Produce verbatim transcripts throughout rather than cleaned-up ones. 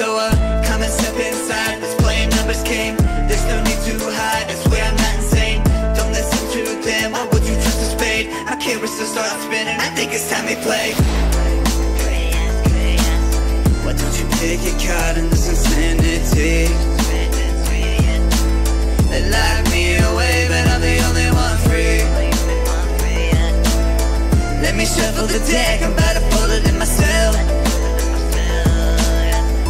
So uh, come and step inside, this play numbers game. There's no need to hide, I swear I'm not insane. Don't listen to them, why would you trust a spade? I can't resist, start spinning, I think it's time we play. Why don't you get caught in this insanity? They lock me away, but I'm the only one free. Let me shuffle the deck, I'm about to pull it in myself.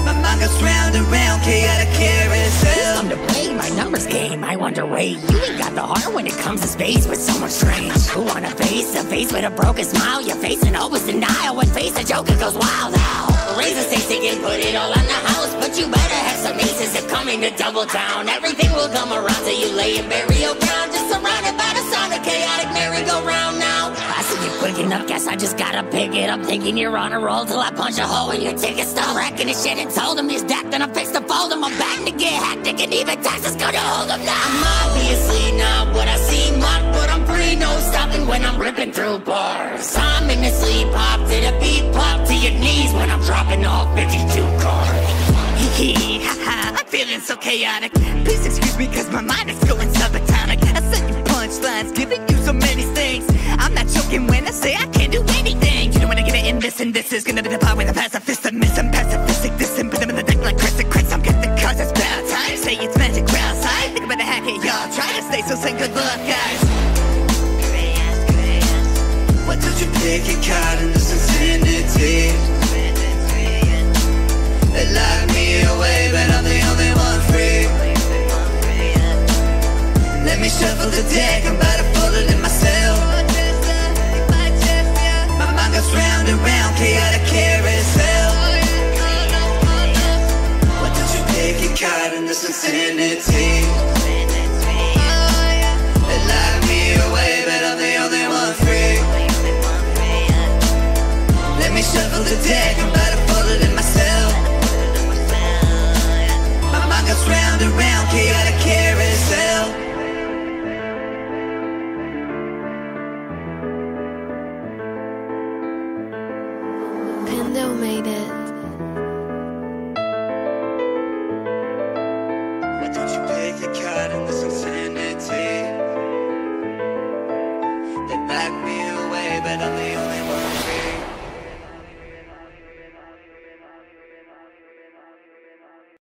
My mind goes round and round, chaotic carousel. I'm to play my numbers game, I wonder, wait, you ain't got the heart when it comes to space with someone strange. Who wanna face a face with a broken smile? Your face in hopeless denial, when face a joker goes wild out. Razor stakes again, put it all on the house, but you better have some aces if coming to double down. Everything will come around till you lay in burial ground, just surrounded by the sound of chaotic merry-go-round now. I see you quick enough, guess I just gotta pick it up, thinking you're on a roll till I punch a hole in your ticket. Stop racking his shit and told him he's decked, and I'm fixed to fold him. I'm back to get hectic and even taxes gonna hold him now. I'm obviously not what I seem like, but I'm free, no stopping when I'm ripping through bars. I'm in the sleep hop to the beat pop to your knees when I'm dropping off fifty-two cards. I'm feeling so chaotic. Please excuse me, cause my mind is going subatomic. I sent you punchlines, giving you so many things. I'm not joking when I say I can't do anything. You don't wanna get it in this, and this is gonna be the part where the pacifist and miss. I'm pacifistic, this and put them in the deck like Chris and Chris. I'm getting the cards, it's about time. Say it's magic, we're outside. Think about a hack it, y'all try to stay, so say good luck, guys. Why don't you pick a card in this insanity? They lock me away, but I'm the only one free. Let me shuffle the deck, I'm about to pull it in myself. My mind goes round and round, chaotic carousel. Why don't you pick a card in this insanity? They lock me away, but I'm the only one free. Let me shuffle the deck, I'm about to pull it in myself. It's round and round, chaotic carousel. Pendo made it. Why don't you pick a card in this insanity? They back me away, but I'm the only one.